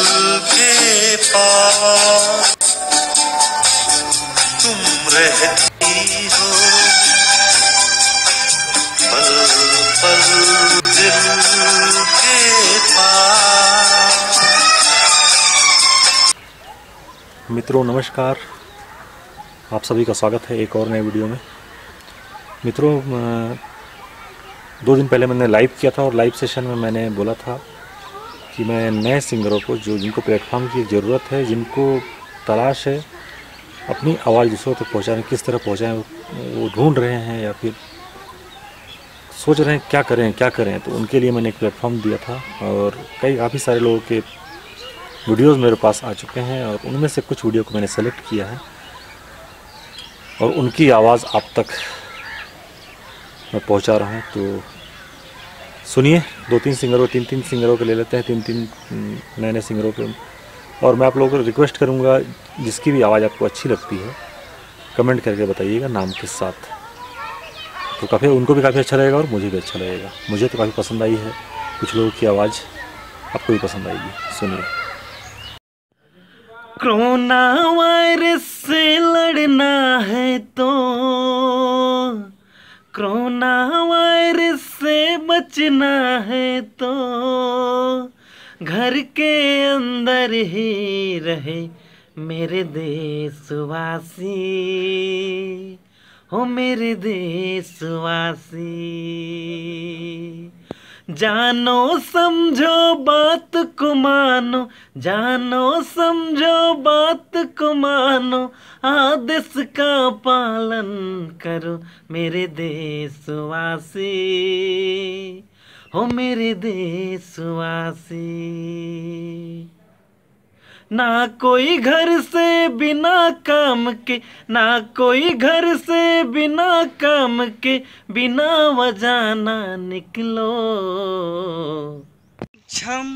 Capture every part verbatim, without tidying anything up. के पास तुम रहती हो, पल पल दिल के पास। मित्रों नमस्कार, आप सभी का स्वागत है एक और नए वीडियो में। मित्रों दो दिन पहले मैंने लाइव किया था और लाइव सेशन में मैंने बोला था कि मैं नए सिंगरों को जो जिनको प्लेटफॉर्म की ज़रूरत है, जिनको तलाश है अपनी आवाज़ दूसरों तक पहुंचाने, किस तरह पहुंचाएं, वो ढूंढ रहे हैं या फिर सोच रहे हैं क्या करें क्या करें, तो उनके लिए मैंने एक प्लेटफॉर्म दिया था और कई काफ़ी सारे लोगों के वीडियोज़ मेरे पास आ चुके हैं और उनमें से कुछ वीडियो को मैंने सेलेक्ट किया है और उनकी आवाज़ आप तक मैं पहुँचा रहा हूँ। तो सुनिए, दो तीन सिंगरों तीन तीन सिंगरों के ले लेते हैं, तीन तीन नए नए सिंगरों के। और मैं आप लोगों को रिक्वेस्ट करूँगा, जिसकी भी आवाज़ आपको अच्छी लगती है कमेंट करके बताइएगा नाम के साथ, तो काफ़ी उनको भी काफ़ी अच्छा लगेगा और मुझे भी अच्छा लगेगा। मुझे तो काफ़ी पसंद आई है, कुछ लोगों की आवाज़ आपको भी पसंद आएगी। सुनिए। कोरोना वायरस से लड़ना है तो कोरोना वायरस से बचना है तो घर के अंदर ही रहे मेरे देशवासी, हो मेरे देशवासी। जानो समझो बात को मानो, जानो समझो बात को मानो, आदेश का पालन करो मेरे देशवासी, हो मेरे देशवासी। ना कोई घर से बिना काम के, ना कोई घर से बिना काम के, बिना वजह ना निकलो। छम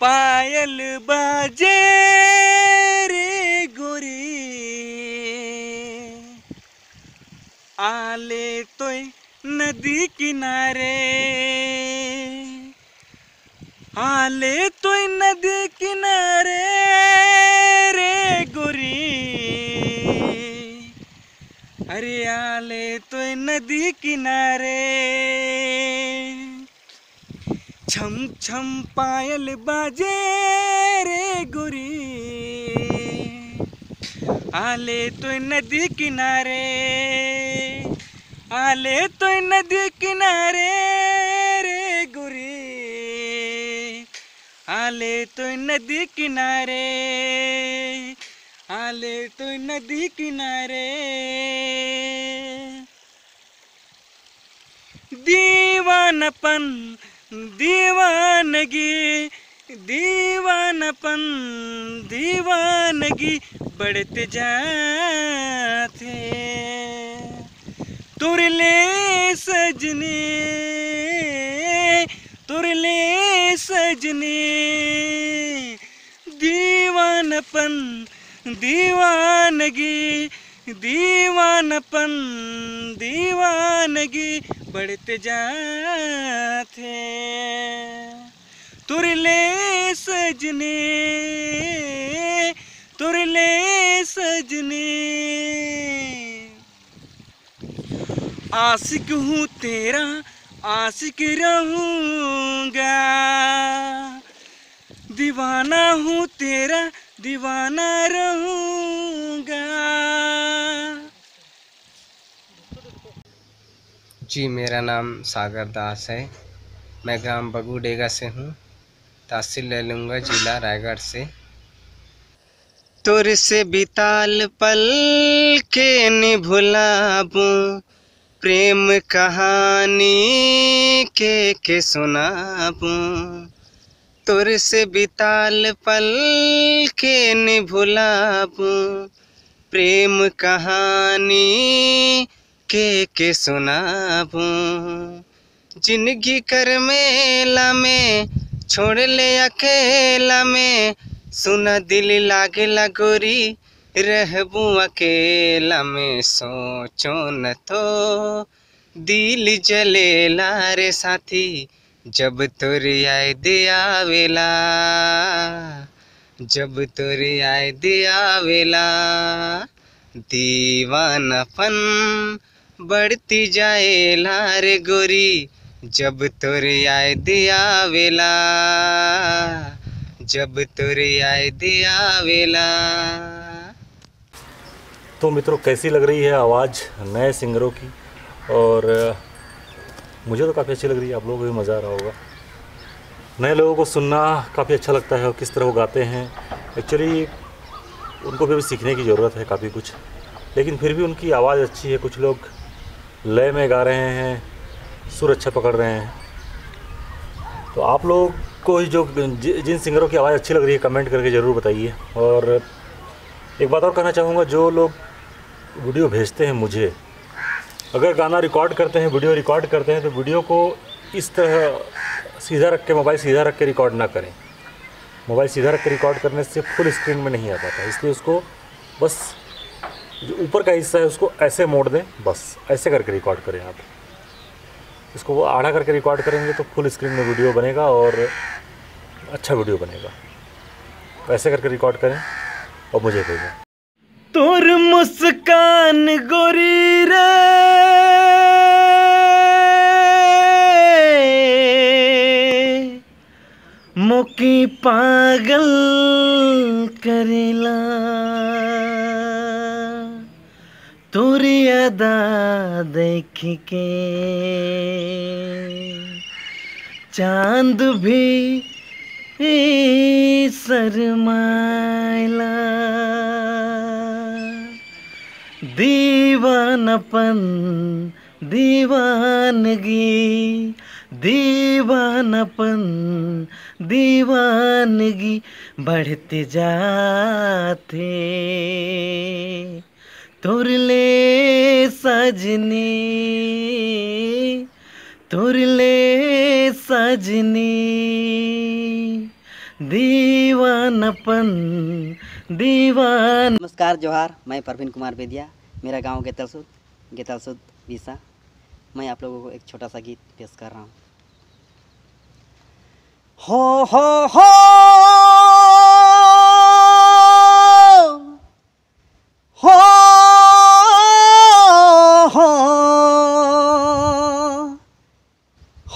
पायल बाजे रे गोरी, आले तोय नदी किनारे, आले तो नदी किनारे रे गोरी, अरे आले तो नदी किनारे। छम छम पायल बाजे रे गोरी, आले तो नदी किनारे, आले तो नदी किनारे रे गोरी, आले तो नदी किनारे, आले तो नदी किनारे। दीवानपन दीवानगी, दीवानपन दीवानगी बढ़ते जाते, तुरले सजने, तुरले सजने। दीवानपन दीवानगी, दीवानपन दीवानगी बढ़ते जाते, तुरले सजने, तुरले सजने। आशिक हूँ तेरा आशिक रहूँगा, दीवाना हूँ तेरा दीवाना रहूँगा। जी, मेरा नाम सागर दास है, मैं ग्राम बगुडेगा से हूँ, तहसील ले लूँगा जिला रायगढ़ से। तुर से बिताल पल के नि भुलाबूँ, प्रेम कहानी के के सुनाबूँ, तुर से बिताल पल के नि भुलाबूँ, प्रेम कहानी के के सुनाबूँ। जिंदगी कर मेला में छोड़ ले अकेला में, सुना दिल लागेला गोरी रहबू अकेला में, सोचो न तो दिल जलेला रे साथी जब तोर याद आवेला, जब तोरे याद आवेला दीवानापन बढ़ती जाएला रे गोरी। जब तोरे याद आवेला, जब तोरे याद आवेला। तो मित्रों, कैसी लग रही है आवाज़ नए सिंगरों की? और मुझे तो काफ़ी अच्छी लग रही है, आप लोगों को भी मज़ा आ रहा होगा। नए लोगों को सुनना काफ़ी अच्छा लगता है और किस तरह वो गाते हैं। एक्चुअली उनको भी सीखने की ज़रूरत है काफ़ी कुछ, लेकिन फिर भी उनकी आवाज़ अच्छी है। कुछ लोग लय में गा रहे हैं, सुर अच्छा पकड़ रहे हैं। तो आप लोग को ही जो जिन सिंगरों की आवाज़ अच्छी लग रही है कमेंट करके ज़रूर बताइए। और एक बात और कहना चाहूँगा, जो लोग वीडियो भेजते हैं मुझे, अगर गाना रिकॉर्ड करते हैं, वीडियो रिकॉर्ड करते हैं, तो वीडियो को इस तरह सीधा रख के, मोबाइल सीधा रख के रिकॉर्ड ना करें। मोबाइल सीधा रख के रिकॉर्ड करने से फुल स्क्रीन में नहीं आ पाता, इसलिए उसको बस जो ऊपर का हिस्सा है उसको ऐसे मोड़ दें, बस ऐसे करके रिकॉर्ड करें आप। इसको वो आधा करके रिकॉर्ड करेंगे तो फुल स्क्रीन में वीडियो बनेगा और अच्छा वीडियो बनेगा। ऐसे करके रिकॉर्ड करें और मुझे भेजें। तोर मुस्कान गोरी रे मुकी पागल करेला, तोरी अदा देख के चांद भी ए शर्माइला, दीवानपन दीवानगी दीवानपन दीवानगी बढ़ते जाते। तोरले सजनी, तोरले सजनी दीवानपन दीवान। नमस्कार, जोहार। मैं परवीन कुमार बेदिया, मेरा गांव गेतलसुद, गेतलसुद विसा। मैं आप लोगों को एक छोटा सा गीत पेश कर रहा हूँ। हो हो हो हो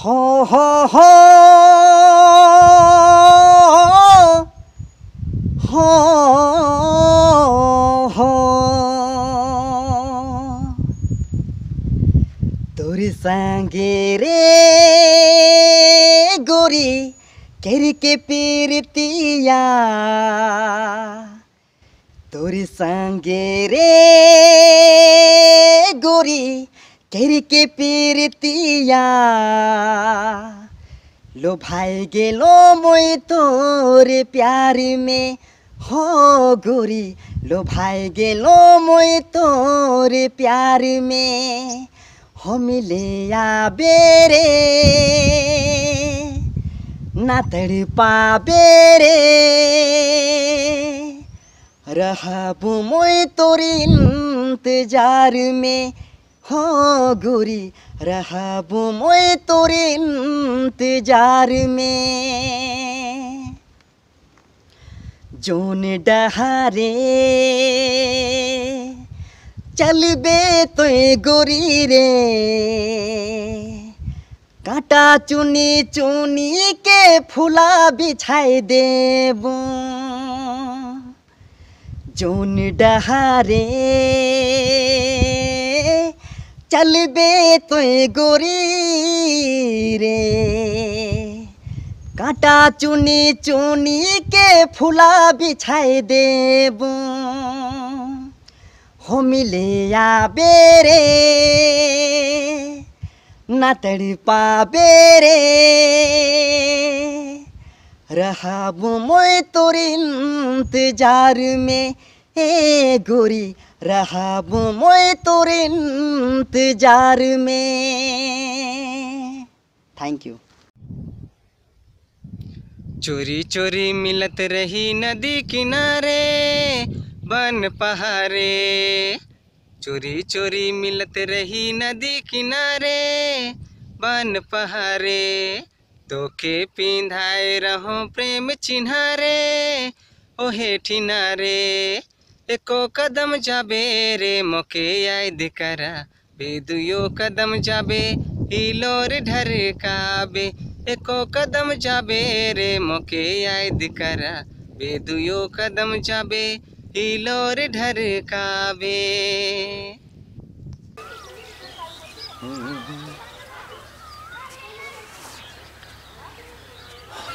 हो हो तोरी संगे रे गोरी करके पीरतिया, तोरी संगे रे गोरी करके पीरतिया, लो भाई गेलो मुई तोरे प्यार में हो गोरी, लो भाई गेलो मुई तोरे प्यार में। हो मिलिया बेरे ना तड़पा बेरे, रहबू मुई तोरी इंतजार में हो गोरी, रहबू मुई तोरी इंतजार में। जोन डहारे चलबे तुई गोरी रे, कांटा चुनी चुनी के फुला बिछाई देबू। जोन डहारे चलबे तुई गोरी रे, कांटा चुनी चुनी के फुला बिछाई देबू। हो मिलिया बेरे ना तड़पा बेरे, रहबू मोय तोरी इंतजार में ए गोरी, रहबू मोय तोरी इंतजार में। Thank you. चोरी चोरी मिलत रही नदी किनारे बन पहारे, चोरी चोरी मिलत रही नदी किनारे बन पहारे, तोखे पिंधाए रहो प्रेम चिन्हारे ओहे ठिनारे एको कदम जाबे रे मोके याद करा बे दुयो कदम जाबे हिलोर ढर काबे एको कदम जाबे रे मोके याद करा बे दुयो कदम जाबे हिलोर ढर काबे।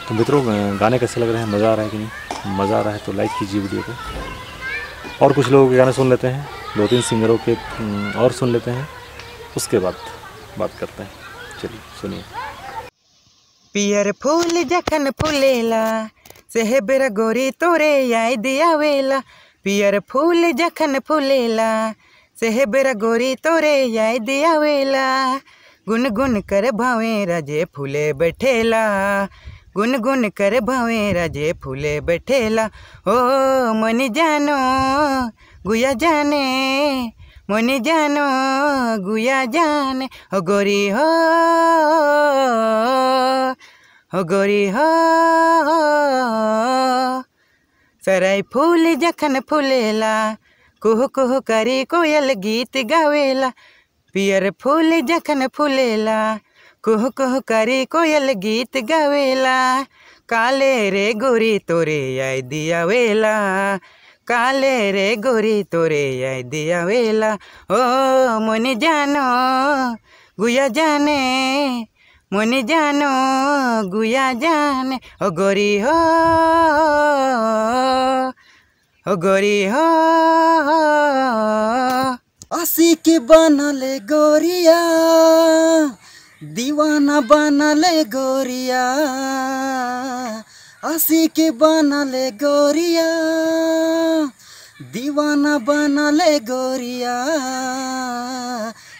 तो मित्रों गाने कैसे लग रहे हैं, मज़ा आ रहा है कि नहीं? मज़ा आ रहा है तो लाइक कीजिए वीडियो को, और कुछ लोगों के गाने सुन लेते हैं, दो तीन सिंगरों के और सुन लेते हैं, उसके बाद बात करते हैं। चलिए सुनिए। पियर फूल जखन फूलेला सेहबेरा गोरी तोरे याद आवेला, पियर फूल जखन फूलेला सेहबेरा गोरी तोरे याद आवेला, गुनगुन कर भावे राजे फूले बैठेला, गुनगुन कर भावे राजे फूले बैठेला, ओ मन जानो गुया जाने, मन जानो गुया जाने, ओ गोरी हो ओ गोरी हो। सराय फूल जखन फूलेला कुह कुह करी कोयल गीत गावेला, पियर फूल जखन फूलेला कुह कुह करी कोयल गीत गावेला, काले रे गोरी तोरे याद आवेला, काले रे गोरी तोरे याद आवेला, ओ मन जानो गुया जाने, मन जानो गुया जाने, ओ गोरी हो ओ गोरी हो। आसी के बनले गोरिया दीवाना बनले गोरिया, आशिक बनले गोरिया दीवाना बनले गोरिया,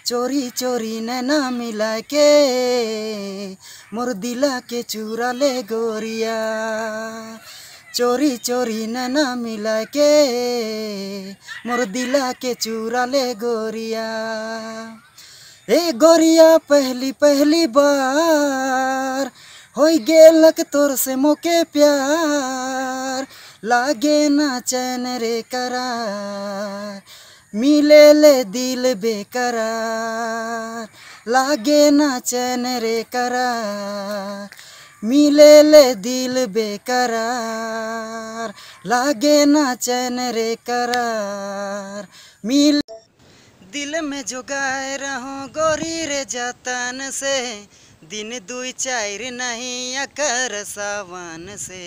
चोरी चोरी नैना मिला के मोर दिला के चूरा ले गोरिया, चोरी चोरी नैना मिला के मोर दिला के चूरा ले गोरिया, ए गोरिया पहली पहली बार होई गेलक तोर से मोके प्यार, लागे ना चैन रे करार मिले ले दिल बेकरार, लागे ना चैन रे करार मिले ले दिल बेकरार, लागे ना चैन रे करार मिले दिल में जो गाए रहूं गोरी रे जतन से, दिन दुई चार नहीं अकर सावन से,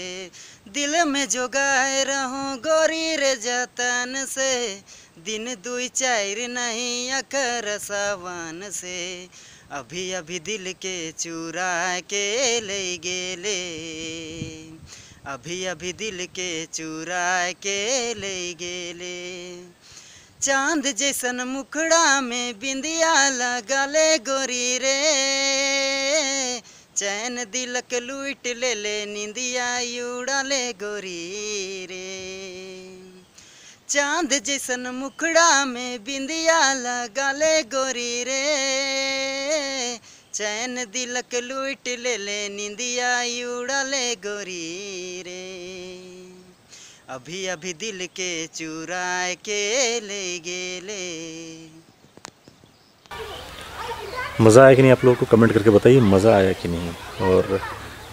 दिल में जो गाए रहूं गोरी रे जतन से, दिन दुई चार नहीं अकर सावन से, अभी अभी दिल के चुरा के ले गेले, अभी अभी दिल के चुरा के ले गेले, चांद जैसन मुखड़ा में बिंदिया लगा ले गोरी रे, चैन दिलक लूट ले ले निंदिया उड़ा ले गोरी रे, चांद जैसन मुखड़ा में बिंदिया लगा ले गोरी रे, चैन दिलक लूट ले ले निंदिया उड़ा ले गोरी रे, अभी अभी दिल के चुराए के ले गेले। मज़ा आया कि नहीं? आप लोगों को कमेंट करके बताइए मज़ा आया कि नहीं। और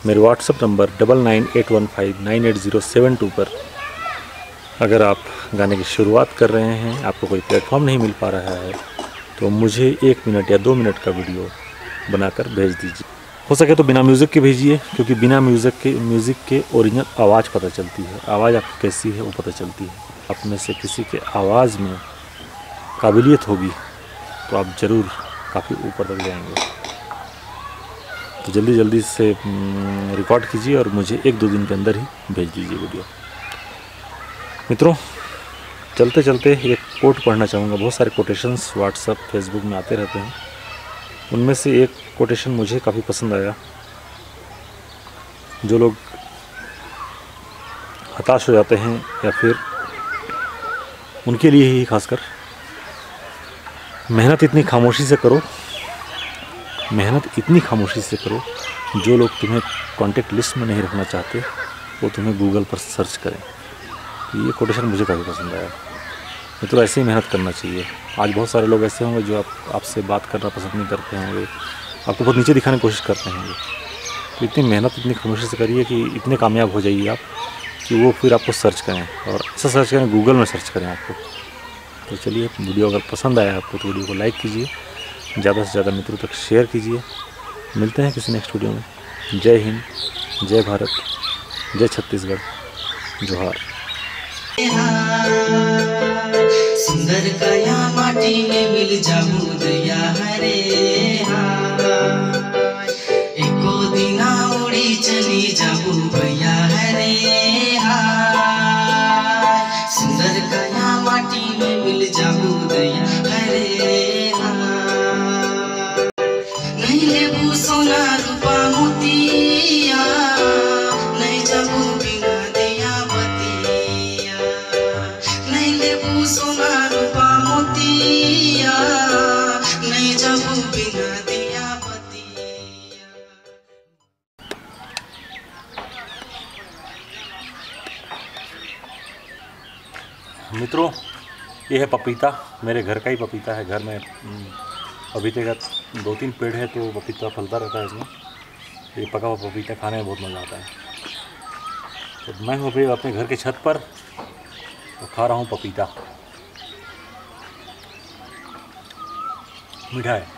मेरे WhatsApp number double nine eight one five nine eight zero seven two पर अगर आप गाने की शुरुआत कर रहे हैं, आपको कोई प्लेटफॉर्म नहीं मिल पा रहा है, तो मुझे एक मिनट या दो मिनट का वीडियो बनाकर भेज दीजिए। हो सके तो बिना म्यूज़िक के भेजिए, क्योंकि बिना म्यूज़िक के म्यूज़िक के ओरिजिनल आवाज़ पता चलती है, आवाज़ आपकी कैसी है वो पता चलती है। आप में से किसी के आवाज़ में काबिलियत होगी तो आप ज़रूर काफ़ी ऊपर तक जाएंगे। तो जल्दी जल्दी से रिकॉर्ड कीजिए और मुझे एक दो दिन के अंदर ही भेज दीजिए वीडियो। मित्रों चलते चलते एक कोट पढ़ना चाहूँगा। बहुत सारे कोटेशंस व्हाट्सअप फेसबुक में आते रहते हैं, उनमें से एक कोटेशन मुझे काफ़ी पसंद आया। जो लोग हताश हो जाते हैं या फिर उनके लिए ही खासकर, मेहनत इतनी खामोशी से करो, मेहनत इतनी खामोशी से करो, जो लोग तुम्हें कांटेक्ट लिस्ट में नहीं रखना चाहते वो तुम्हें गूगल पर सर्च करें। ये कोटेशन मुझे काफ़ी पसंद आया। मैं तो ऐसे ही मेहनत करना चाहिए। आज बहुत सारे लोग ऐसे होंगे जो आप आपसे बात करना पसंद नहीं करते होंगे, आपको बहुत नीचे दिखाने की कोशिश करते होंगे। तो इतनी मेहनत इतनी खामोशी से करिए कि इतने कामयाब हो जाइए आप कि वो फिर आपको सर्च करें, और ऐसा सर्च करें, गूगल में सर्च करें आपको। तो चलिए, वीडियो अगर पसंद आया आपको तो वीडियो को लाइक कीजिए, ज़्यादा से ज़्यादा मित्रों तक शेयर कीजिए। मिलते हैं किसी नेक्स्ट वीडियो में। जय हिंद, जय भारत, जय छत्तीसगढ़, जोहार। सुंदर काया माटी में मिल जाऊ दैया हरे हा, एको दिना उड़ी चली जाऊ भैया हरे हा। सुंदर काया माटी में मिल जाऊ दैया हरे हा। नहीं लेबू सोना रूपा मोतिया, नहीं जाऊ बिना दिया बतिया। नहीं लेबू सोना रूपा मोतिया, नहीं जाऊ बिना दिया बतिया। मित्रों, ये है पपीता, मेरे घर का ही पपीता है। घर में पपीते का दो तीन पेड़ है तो पपीता फलता रहता है। इसमें ये पका हुआ पपीता खाने में बहुत मज़ा आता है। तो मैं हूँ अभी अपने घर के छत पर और खा रहा हूँ पपीता। मीठा है।